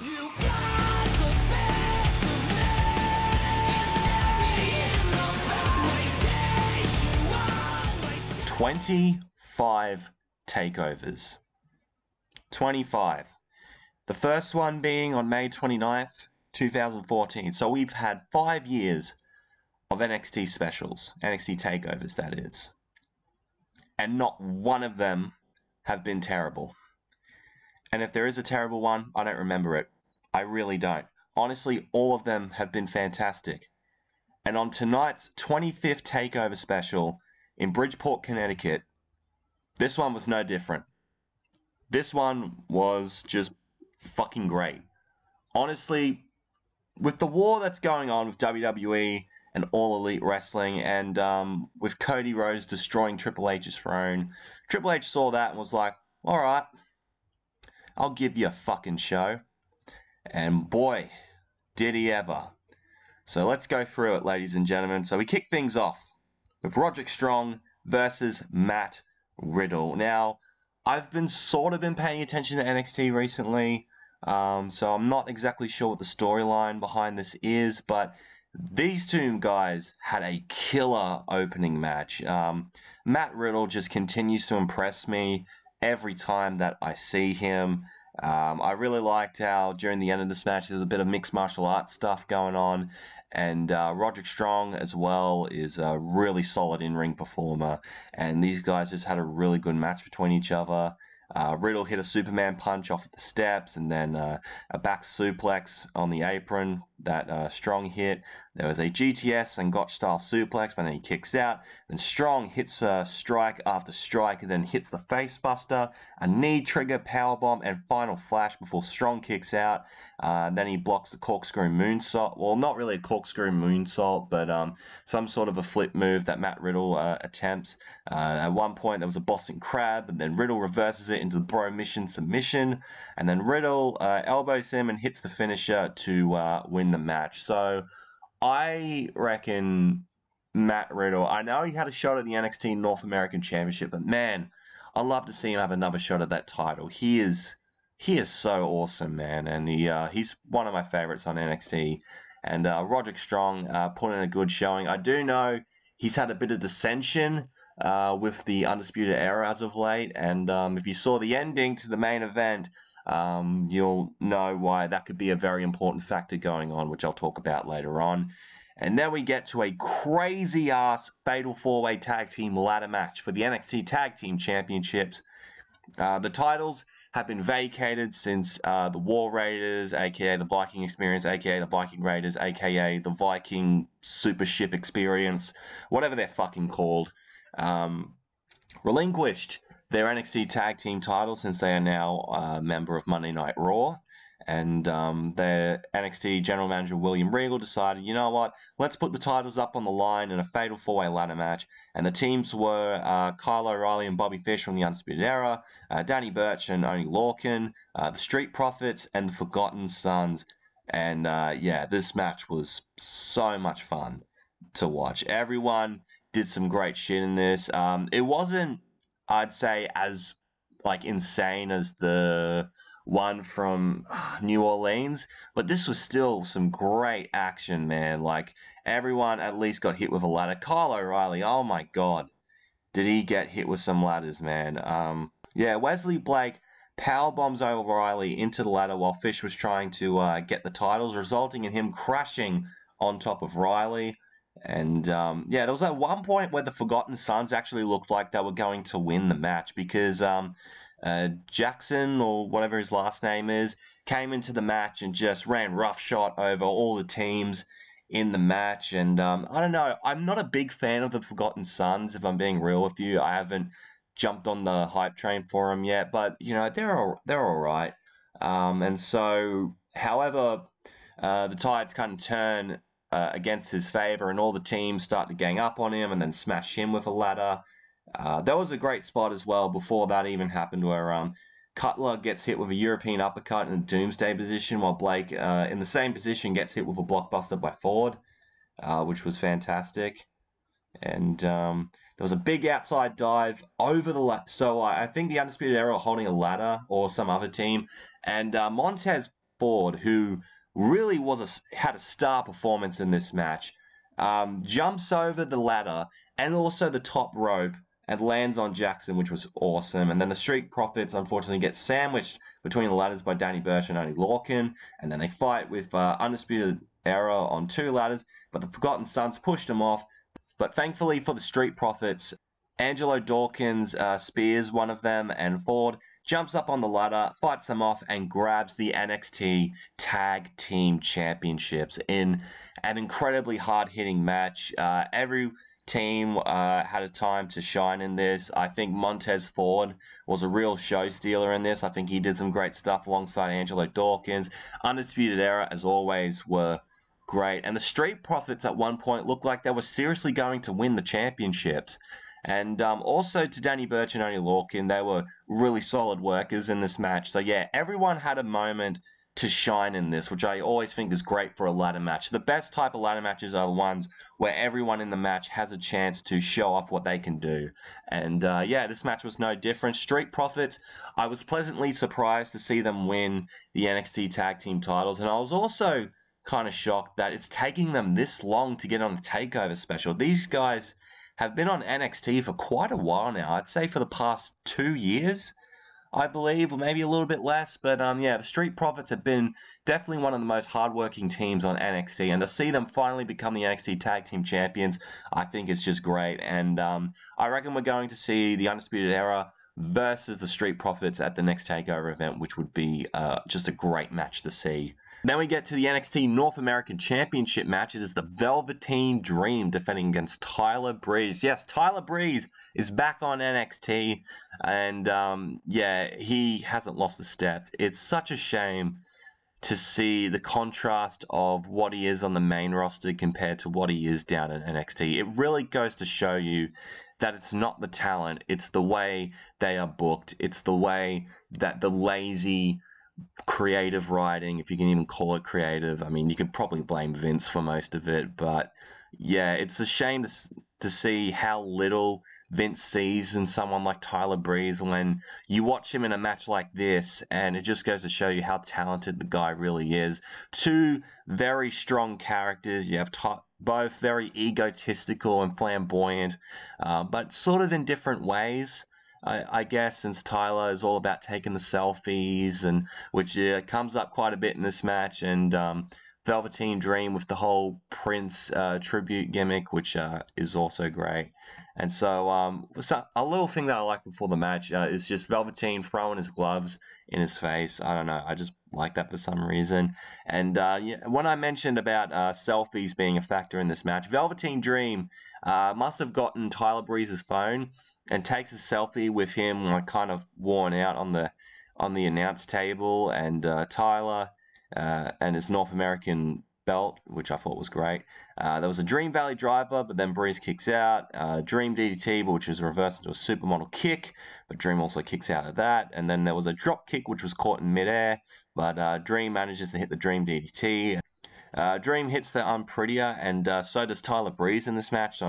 You got the best of me. It's in the 25 takeovers. 25. The first one being on May 29th, 2014. So we've had 5 years of NXT specials, NXT takeovers that is. And not one of them have been terrible. And if there is a terrible one, I don't remember it. I really don't. Honestly, all of them have been fantastic. And on tonight's 25th takeover special in Bridgeport, Connecticut, this one was no different. This one was just fucking great. Honestly, with the war that's going on with WWE and All Elite Wrestling and with Cody Rhodes destroying Triple H's throne, Triple H saw that and was like, alright, I'll give you a fucking show. And boy, did he ever. So let's go through it, ladies and gentlemen. So we kick things off with Roderick Strong versus Matt Riddle. Now, I've been sort of paying attention to NXT recently, so I'm not exactly sure what the storyline behind this is, but these two guys had a killer opening match. Matt Riddle just continues to impress me every time that I see him. I really liked how during the end of this match there's a bit of mixed martial arts stuff going on, and Roderick Strong as well is a really solid in-ring performer, and these guys just had a really good match between each other. Riddle hit a Superman punch off the steps, and then a back suplex on the apron that Strong hit. There was a GTS and Gotch style suplex, but then he kicks out. Then Strong hits strike after strike, and then hits the face buster, a knee trigger powerbomb, and final flash before Strong kicks out. Then he blocks the corkscrew moonsault. Well, not really a corkscrew moonsault, but some sort of a flip move that Matt Riddle attempts. At one point, there was a Boston Crab, and then Riddle reverses it into the Bro Mission submission, and then Riddle elbows him and hits the finisher to win the match. So I reckon Matt Riddle, I know he had a shot at the NXT North American Championship, but man, I'd love to see him have another shot at that title. He is so awesome, man, and he's one of my favorites on NXT. And Roderick Strong put in a good showing. I do know he's had a bit of dissension with the Undisputed Era as of late, and if you saw the ending to the main event, you'll know why that could be a very important factor going on, which I'll talk about later on. And then we get to a crazy-ass Fatal 4-Way Tag Team Ladder Match for the NXT Tag Team Championships. The titles have been vacated since the War Raiders, aka the Viking Experience, aka the Viking Raiders, aka the Viking Super Ship Experience, whatever they're fucking called. Relinquished their NXT Tag Team title since they are now a member of Monday Night Raw, and their NXT General Manager William Regal decided, you know what, let's put the titles up on the line in a fatal 4-way ladder match. And the teams were Kyle O'Reilly and Bobby Fish from the Undisputed Era, Danny Burch and Oney Lorcan, the Street Profits and the Forgotten Sons, and yeah, this match was so much fun to watch. Everyone did some great shit in this. It wasn't, I'd say, as like insane as the one from New Orleans, but this was still some great action, man. Like, everyone at least got hit with a ladder. Kyle O'Reilly, oh my god, did he get hit with some ladders, man. Yeah, Wesley Blake powerbombs O'Reilly into the ladder while Fish was trying to get the titles, resulting in him crashing on top of Riley. And, yeah, there was at one point where the Forgotten Sons actually looked like they were going to win the match, because Jackson, or whatever his last name is, came into the match and just ran roughshod over all the teams in the match. And, I don't know, I'm not a big fan of the Forgotten Sons, if I'm being real with you. I haven't jumped on the hype train for them yet, but, you know, they're all right. And so, however, the tides kind of turn against his favor, and all the teams start to gang up on him and then smash him with a ladder. There was a great spot as well before that even happened, where Cutler gets hit with a European uppercut in a Doomsday position, while Blake in the same position gets hit with a blockbuster by Ford, which was fantastic. And there was a big outside dive over the lap. So I think the Undisputed Era were holding a ladder or some other team, and Montez Ford, who really was had a star performance in this match, jumps over the ladder and also the top rope and lands on Jackson, which was awesome. And then the Street Profits, unfortunately, get sandwiched between the ladders by Danny Burch and Oney Lorcan. And then they fight with Undisputed Era on two ladders, but the Forgotten Sons pushed them off. But thankfully for the Street Profits, Angelo Dawkins spears one of them, and Ford jumps up on the ladder, fights them off, and grabs the NXT Tag Team Championships in an incredibly hard-hitting match. Every team had a time to shine in this. I think Montez Ford was a real show stealer in this. I think he did some great stuff alongside Angelo Dawkins. Undisputed Era, as always, were great. And the Street Profits at one point looked like they were seriously going to win the championships. And also to Danny Burch and Oney Lorcan, they were really solid workers in this match. So yeah, everyone had a moment to shine in this, which I always think is great for a ladder match. The best type of ladder matches are the ones where everyone in the match has a chance to show off what they can do. And yeah, this match was no different. Street Profits, I was pleasantly surprised to see them win the NXT Tag Team titles. And I was also kind of shocked that it's taking them this long to get on the TakeOver special. These guys have been on NXT for quite a while now. I'd say for the past 2 years, I believe, or maybe a little bit less. But yeah, the Street Profits have been definitely one of the most hardworking teams on NXT, and to see them finally become the NXT Tag Team Champions, I think it's just great. And I reckon we're going to see the Undisputed Era versus the Street Profits at the next TakeOver event, which would be just a great match to see. Then we get to the NXT North American Championship match. It is the Velveteen Dream defending against Tyler Breeze. Yes, Tyler Breeze is back on NXT, and yeah, he hasn't lost a step. It's such a shame to see the contrast of what he is on the main roster compared to what he is down in NXT. It really goes to show you that it's not the talent, it's the way they are booked, it's the way that the lazy creative writing, if you can even call it creative. I mean, you could probably blame Vince for most of it, but yeah, it's a shame to see how little Vince sees in someone like Tyler Breeze when you watch him in a match like this, and it just goes to show you how talented the guy really is. Two very strong characters. You have both very egotistical and flamboyant, but sort of in different ways. I guess, since Tyler is all about taking the selfies, and which comes up quite a bit in this match, and Velveteen Dream with the whole Prince tribute gimmick, which is also great. And so a little thing that I like before the match is just Velveteen throwing his gloves in his face. I don't know, I just like that for some reason. And yeah, when I mentioned about selfies being a factor in this match, Velveteen Dream must have gotten Tyler Breeze's phone and takes a selfie with him, like, kind of worn out on the announce table. And Tyler and his North American belt, which I thought was great. There was a Dream Valley Driver, but then Breeze kicks out. Dream DDT, which was reversed into a supermodel kick, but Dream also kicks out of that. And then there was a drop kick, which was caught in midair, but Dream manages to hit the Dream DDT. Dream hits the I'm Prettier, and so does Tyler Breeze in this match.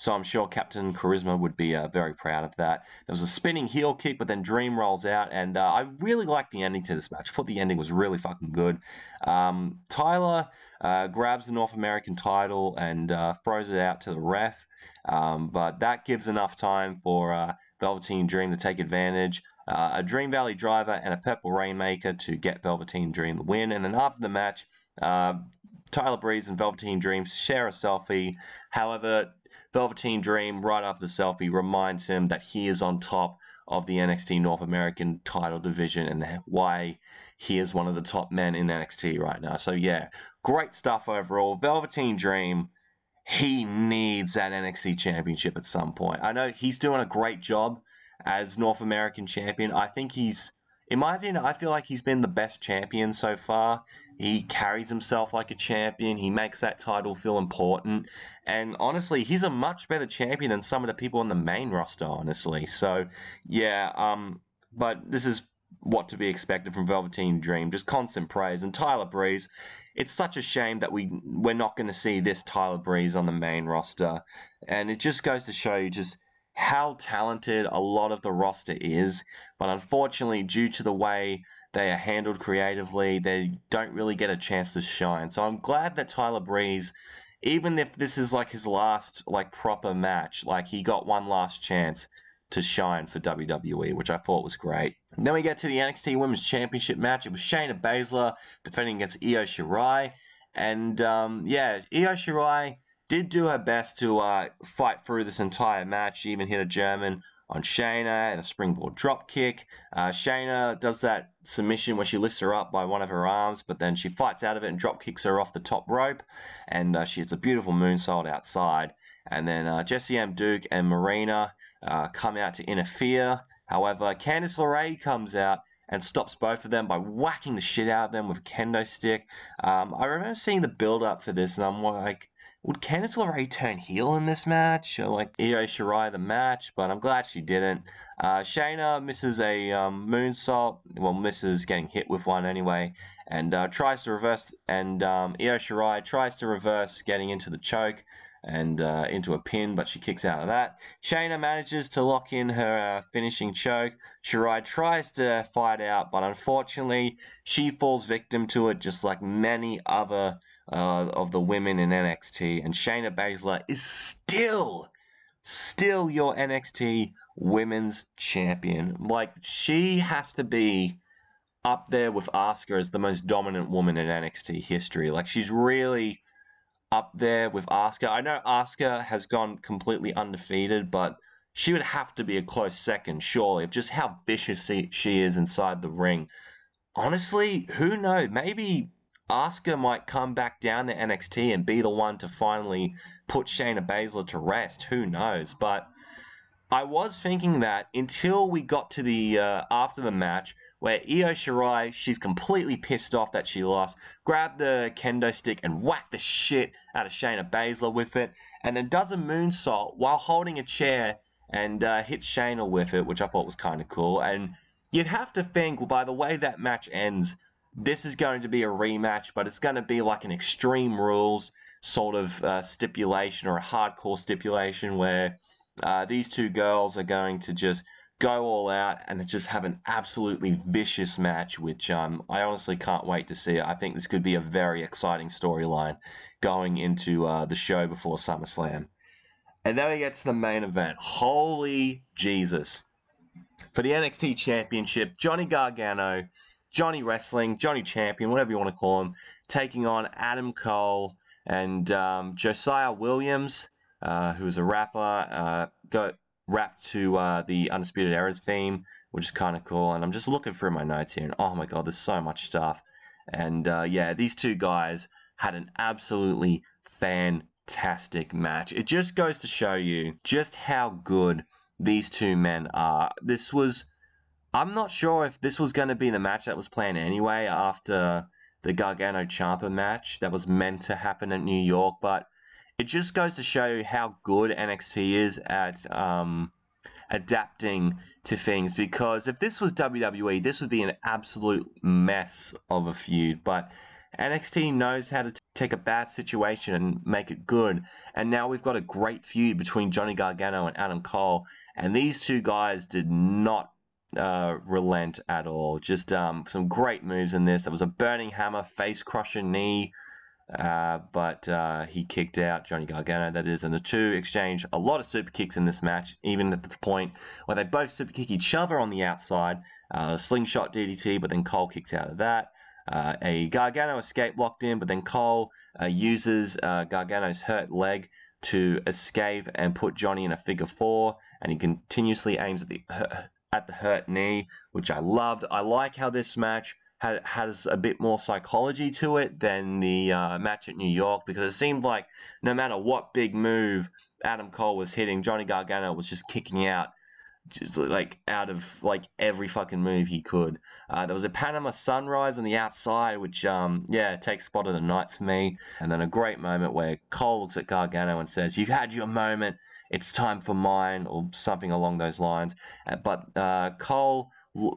So I'm sure Captain Charisma would be very proud of that. There was a spinning heel kick, but then Dream rolls out, and I really liked the ending to this match. I thought the ending was really fucking good. Tyler grabs the North American title and throws it out to the ref, but that gives enough time for Velveteen Dream to take advantage. A Dream Valley Driver and a Purple Rainmaker to get Velveteen Dream the win, and then after the match, Tyler Breeze and Velveteen Dream share a selfie. However, Velveteen Dream, right after the selfie, reminds him that he is on top of the NXT North American title division and why he is one of the top men in NXT right now. So yeah, great stuff overall. Velveteen Dream, he needs that NXT championship at some point. I know he's doing a great job as North American champion. I think he's, in my opinion, I feel like he's been the best champion so far. He carries himself like a champion. He makes that title feel important. And honestly, he's a much better champion than some of the people on the main roster, honestly. So, yeah, but this is what to be expected from Velveteen Dream. Just constant praise. And Tyler Breeze, it's such a shame that we're not going to see this Tyler Breeze on the main roster. And it just goes to show you just how talented a lot of the roster is, but unfortunately, due to the way They are handled creatively. They don't really get a chance to shine. So I'm glad that Tyler Breeze, even if this is like his last like proper match, like he got one last chance to shine for WWE, which I thought was great. And then we get to the NXT Women's Championship match. It was Shayna Baszler defending against Io Shirai. And yeah, Io Shirai did do her best to fight through this entire match. She even hit a German on Shayna and a springboard drop kick. Shayna does that submission where she lifts her up by one of her arms, but then she fights out of it and drop kicks her off the top rope, and she hits a beautiful moonsault outside. And then Jessie M. Duke and Marina come out to interfere. However, Candice LeRae comes out and stops both of them by whacking the shit out of them with a kendo stick. I remember seeing the build-up for this, and I'm like, would Candice LeRae turn heel in this match? Or like Io Shirai the match? But I'm glad she didn't. Shayna misses a moonsault. Well, misses getting hit with one anyway. And tries to reverse. And Io Shirai tries to reverse getting into the choke and into a pin, but she kicks out of that. Shayna manages to lock in her finishing choke. Shirai tries to fight out, but unfortunately she falls victim to it, just like many other of the women in NXT. And Shayna Baszler is still your NXT Women's Champion. Like, she has to be up there with Asuka as the most dominant woman in NXT history. Like, she's really up there with Asuka. I know Asuka has gone completely undefeated, but she would have to be a close second, surely, of just how vicious she is inside the ring. Honestly, who knows? Maybe Asuka might come back down to NXT and be the one to finally put Shayna Baszler to rest. Who knows? But I was thinking that until we got to the after the match, where Io Shirai, she's completely pissed off that she lost, grabbed the kendo stick and whacked the shit out of Shayna Baszler with it, and then does a moonsault while holding a chair and hits Shayna with it, which I thought was kind of cool. And you'd have to think, well, by the way that match ends, this is going to be a rematch, but it's going to be like an Extreme Rules sort of stipulation, or a hardcore stipulation, where these two girls are going to just go all out and just have an absolutely vicious match, which I honestly can't wait to see. I think this could be a very exciting storyline going into the show before SummerSlam. And then we get to the main event. Holy Jesus. For the NXT Championship, Johnny Gargano, Johnny Wrestling, Johnny Champion, whatever you want to call him, taking on Adam Cole and Josiah Williams, who's a rapper, rapped to the Undisputed Era's theme, which is kind of cool. And I'm just looking through my notes here, and oh my god, there's so much stuff. And yeah, these two guys had an absolutely fantastic match. It just goes to show you just how good these two men are. This was, I'm not sure if this was going to be the match that was planned anyway after the Gargano-Ciampa match that was meant to happen in New York, but it just goes to show how good NXT is at adapting to things, because if this was WWE, this would be an absolute mess of a feud. But NXT knows how to take a bad situation and make it good. And now we've got a great feud between Johnny Gargano and Adam Cole, and these two guys did not relent at all. Just some great moves in this. There was a burning hammer, face crusher, knee. But he kicked out, Johnny Gargano that is, and the two exchange a lot of super kicks in this match, even at the point where they both super kick each other on the outside. Slingshot DDT, but then Cole kicks out of that. A Gargano escape locked in, but then Cole uses Gargano's hurt leg to escape and put Johnny in a figure four, and he continuously aims at the hurt knee, which I loved. I like how this match has a bit more psychology to it than the match at New York, because it seemed like no matter what big move Adam Cole was hitting, Johnny Gargano was just kicking out, just like out of like every fucking move he could. There was a Panama Sunrise on the outside, which yeah, takes spot of the night for me. And then a great moment where Cole looks at Gargano and says, "You've had your moment. It's time for mine," or something along those lines. But Cole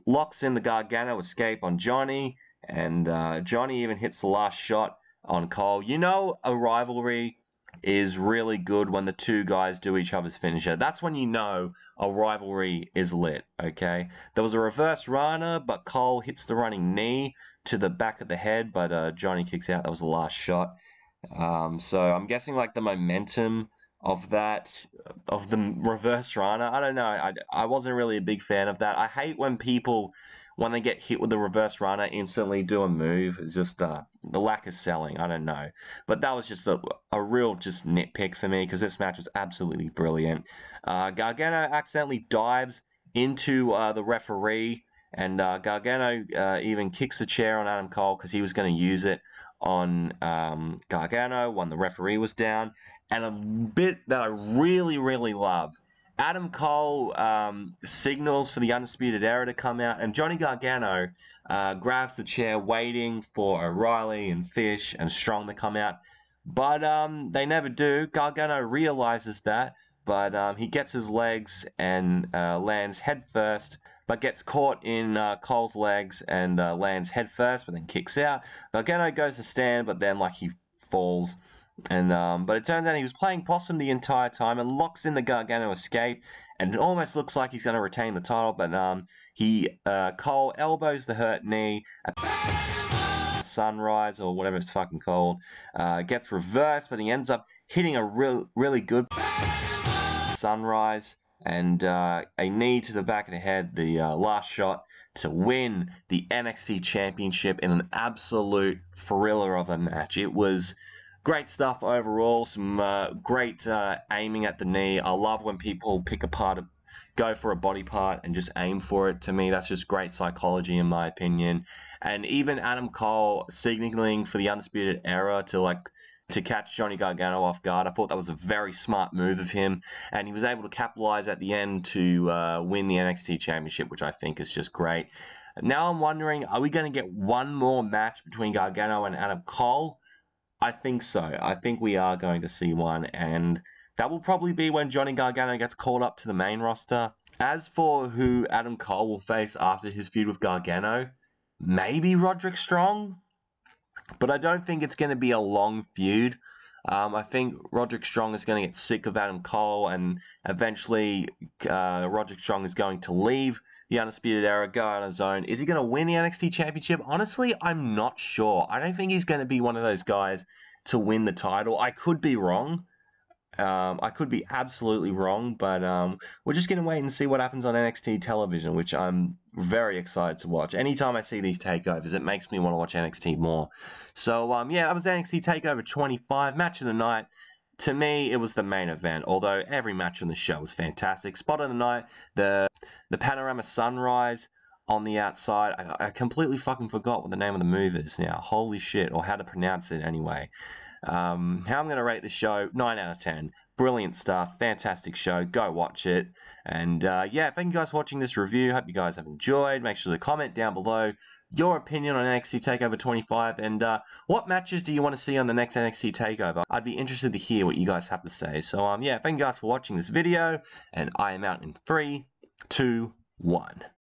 locks in the Gargano escape on Johnny, and Johnny even hits the last shot on Cole. You know, a rivalry is really good when the two guys do each other's finisher. That's when you know a rivalry is lit, okay? There was a reverse Rana, but Cole hits the running knee to the back of the head, but Johnny kicks out. That was the last shot. So I'm guessing like the momentum of that, of the reverse Rana. I don't know. I wasn't really a big fan of that. I hate when people, when they get hit with the reverse Rana, instantly do a move. It's just the lack of selling. I don't know. But that was just a real just nitpick for me, because this match was absolutely brilliant. Gargano accidentally dives into the referee, and Gargano even kicks the chair on Adam Cole because he was going to use it on Gargano when the referee was down. And a bit that I really, really love, Adam Cole signals for the Undisputed Era to come out, and Johnny Gargano grabs the chair, waiting for O'Reilly and Fish and Strong to come out. But they never do. Gargano realizes that, but he gets his legs and lands headfirst, but gets caught in Cole's legs and lands headfirst, but then kicks out. Gargano goes to stand, but then like he falls. And but it turns out he was playing possum the entire time and locks in the Gargano escape, and it almost looks like he's going to retain the title, but Cole elbows the hurt knee at Sunrise or whatever it's fucking called, gets reversed, but he ends up hitting a really good Sunrise and a knee to the back of the head, the last shot to win the NXT Championship in an absolute thriller of a match. It was great stuff overall, some great aiming at the knee. I love when people pick apart, go for a body part and just aim for it. To me, that's just great psychology in my opinion. And even Adam Cole signaling for the Undisputed Era to catch Johnny Gargano off guard. I thought that was a very smart move of him, and he was able to capitalize at the end to win the NXT Championship, which I think is just great. Now I'm wondering, are we going to get one more match between Gargano and Adam Cole? I think so. I think we are going to see one, and that will probably be when Johnny Gargano gets called up to the main roster. As for who Adam Cole will face after his feud with Gargano, maybe Roderick Strong? But I don't think it's going to be a long feud. I think Roderick Strong is going to get sick of Adam Cole, and eventually Roderick Strong is going to leave the Undisputed Era, go on his own. Is he going to win the NXT Championship? Honestly, I'm not sure. I don't think he's going to be one of those guys to win the title. I could be wrong. I could be absolutely wrong, but we're just going to wait and see what happens on NXT television, which I'm very excited to watch. Anytime I see these takeovers, it makes me want to watch NXT more. So, yeah, that was NXT TakeOver 25, match of the night. To me, it was the main event, although every match on the show was fantastic. Spot of the night, the panorama sunrise on the outside. I completely fucking forgot what the name of the move is now. Holy shit, or how to pronounce it anyway. How I'm going to rate the show, 9 out of 10. Brilliant stuff, fantastic show, go watch it. And yeah, thank you guys for watching this review. Hope you guys have enjoyed. Make sure to comment down below your opinion on NXT TakeOver 25, and what matches do you want to see on the next NXT TakeOver? I'd be interested to hear what you guys have to say. So yeah, thank you guys for watching this video, and I am out in 3, 2, 1.